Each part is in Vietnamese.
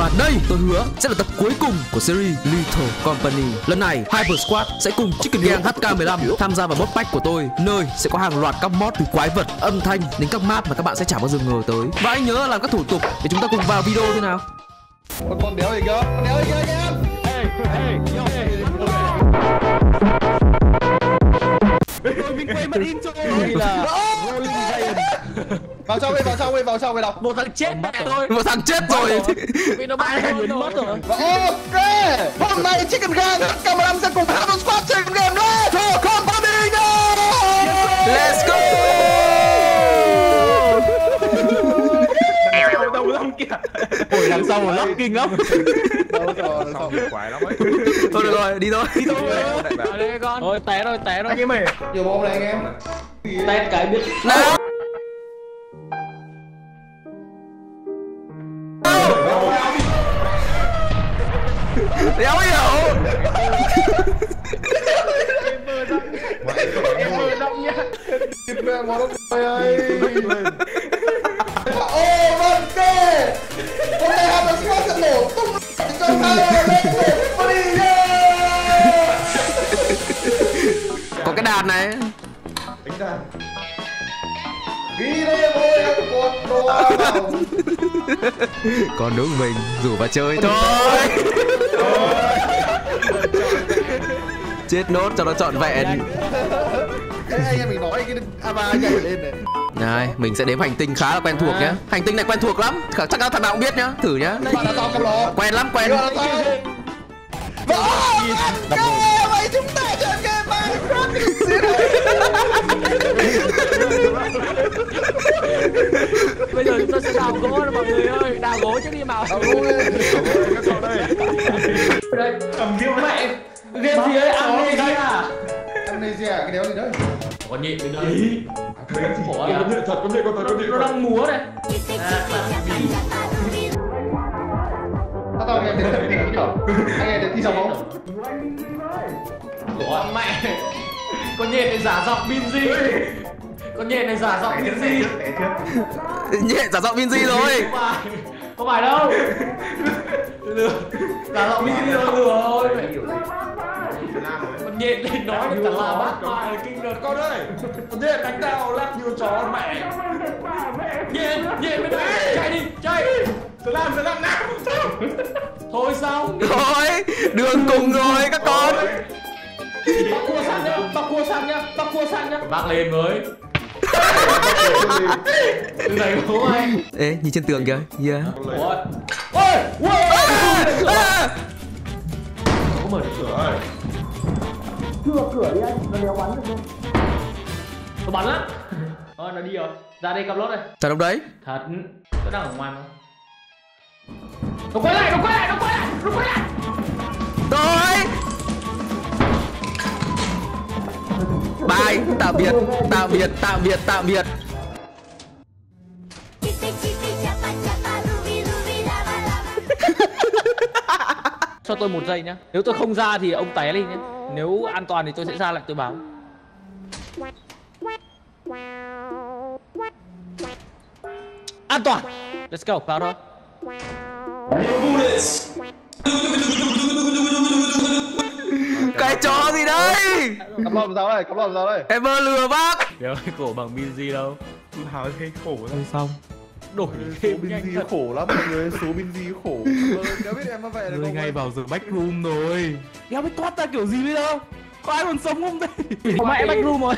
Và đây tôi hứa sẽ là tập cuối cùng của series Little Company. Lần này HyperSquad sẽ cùng Chicken Gang HK15 tham gia vào boss pack của tôi, nơi sẽ có hàng loạt các mod từ quái vật, âm thanh đến các map mà các bạn sẽ chẳng bao giờ ngờ tới. Và hãy nhớ làm các thủ tục để chúng ta cùng vào video thế nào. Con đéo gì cơ? Con đéo gì cơ em? Mình quay mất intro rồi là vào trong đi đâu. Một thằng chết mẹ tôi. Một thằng chết rồi. Vì nó bắt tôi mất rồi. Ok, hôm nay Chicken Gang HK15 sẽ cùng Havos Quatt chơi game đấy. Little Company now. Let's go. Ôi đằng sau là lóc kinh lắm. Xong quái lắm ấy. Thôi được rồi, đi thôi. Đi thôi. Đây con. Thôi té rồi. Cái mày. Nhiều bom này anh em. Té cái biết. Nào. Đéo hiểu. Em mơ động nhá. Thịt mẹ mỏ lắm trời ơi. Ô vâng kê. Hôm nay HyperSquad sẽ nổ tung cho hai lên một đi. Có cái đàn này. Đánh đàn. Ghi đây thôi con đồ. Còn đúng mình rủ vào chơi thôi. Chết nốt cho nó trọn vẹn. Anh em mình nói cái Ava nhảy lên này. Này, mình sẽ đếm hành tinh khá là quen thuộc nhá. Hành tinh này quen thuộc lắm, chắc là thằng nào cũng biết nhá. Thử nhá. Quen lắm, quen. Vậy chúng ta chơi game Minecraft thì xíu này. Bây giờ chúng ta sẽ đào gỗ rồi mọi người ơi. Đào gỗ trước đi mà. Đào gỗ đi. Các con đây. Đây, cầm game mẹ. Game gì ấy? Amnesia à? Amnesia à? Cái đéo gì đấy? Còn nhịn đến đây. Nó đang múa này. Tao nghe tiếng gì nhở? Anh nghe tiếng gì không? Ủa mẹ. Con nhện này giả giọng Vinzy. Con nhện này giả giọng Vinzy. Nhện giả giọng Vinzy rồi. Không phải đâu. Giả giọng Vinzy rồi rồi. Con nhện này nói như cả là bác bài kinh đợt con ơi. Con nhện đánh tao lắc như chó mẹ. Nhện, nhện bên đây. Chạy đi, chạy. Tớ làm nào. Thôi xong. Thôi, đường cùng rồi các con. Bác cua sang nhá, bác cua sang nhá. Bác lên mới. Từ này bố anh. Ê, nhìn trên tường kìa. Yeah. Ôi. Ôi. Không mở được cửa ơi. Cứ vào cửa đi anh, nó đéo bắn được không? Nó bắn lắm. Thôi nó đi rồi. Ra đây cặp lốt đây. Thật không đấy? Thật. Nó đang ở ngoài không? Nó quay lại. Rồi. Bye, tạm biệt. Cho tôi 1 giây nhá. Nếu tôi không ra thì ông té lên nhá. Nếu an toàn thì tôi sẽ ra lại tôi báo. An toàn. Let's go, vào thôi. Cái chó gì đấy? Cắm lòm sao đây? Em mơ lừa bác. Đéo cái cổ bằng Vinzy đâu. Hào thấy khổ ra. Xong. Đổi thêm Vinzy khổ lắm mọi người, số Vinzy khổ. Đéo biết em nó vậy là ngay ngoài. Vào giờ backroom rồi. Đéo biết thoát ra kiểu gì bây đâu. Có ai còn sống không đây? Mẹ backroom rồi.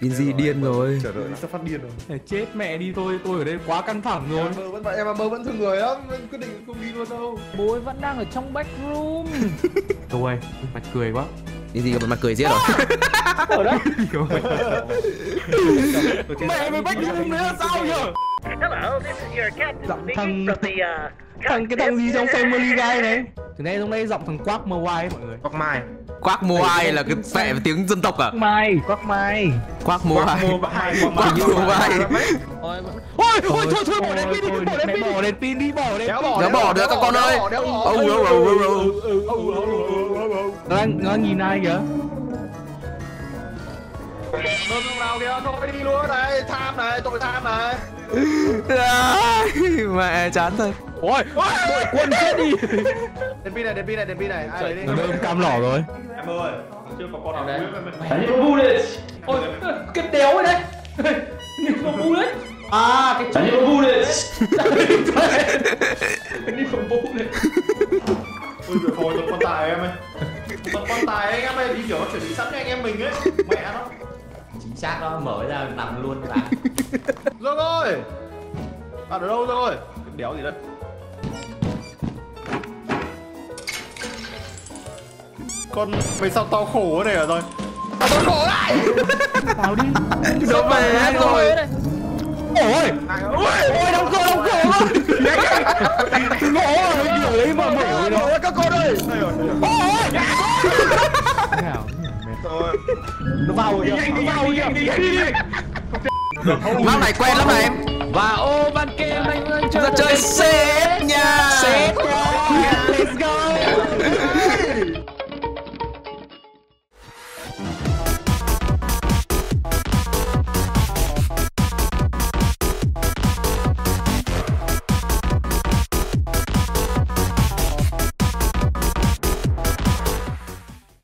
Vinzy điên rồi. Trời ơi, sắp phát điên rồi. Chết mẹ đi thôi, tôi ở đây quá căng thẳng rồi. Em mơ vẫn thương người lắm, quyết định không đi luôn đâu. Bố vẫn đang ở trong backroom. Tôi mặt cười quá. Vinzy mặt cười giết rồi. Ở đấy. Mẹ mày backroom đấy là sao nhở? Hello, this is your captain speaking from the cái thằng gì trong Family Guy này? Từ nay trong đây giọng thằng Quagmire mọi người. Quagmire là cái vẻ tiếng dân tộc à? Quagmire. Ôi thôi bỏ đèn pin đi. Bỏ được các con ơi. Nó nhìn ai kìa? Thôi nào kìa, thôi đi luôn này, tham này, tội tham này. Mẹ chán thôi. Ôi, tội quân chết đi. Đèn pin này, đèn pin này, đèn pin này, ai đấy đi. Đơm cam lỏ rồi. Em ơi, chưa có con nào đấy. Ôi, cái đéo đấy. Nhìn con bu đấy. À, cái chó bu đấy. Đi phòng bu đấy. Ôi giời, thôi con tài em ơi. Con tài anh em ơi, đi kiểu nó chuẩn bị sẵn cho anh em mình ấy. Mẹ nó. Chính xác đó, mở ra nằm luôn các bạn. Dương ơi! Bạn ở đâu Dương ơi? Đéo gì đây? Con mày sao tao khổ thế này hả rồi? À, tao khổ lại! Tao đi! Sao mày rồi? Ôi! Ôi đóng cửa, đóng cửa luôn! Ngộ rồi, kiểu đấy mà mở rồi đó! Các con ơi! Ôi! Rồi. Nó vào rồi kìa, nó vào rồi kìa. Map này quen lắm này em. Và ô ban kem anh ơi, chơi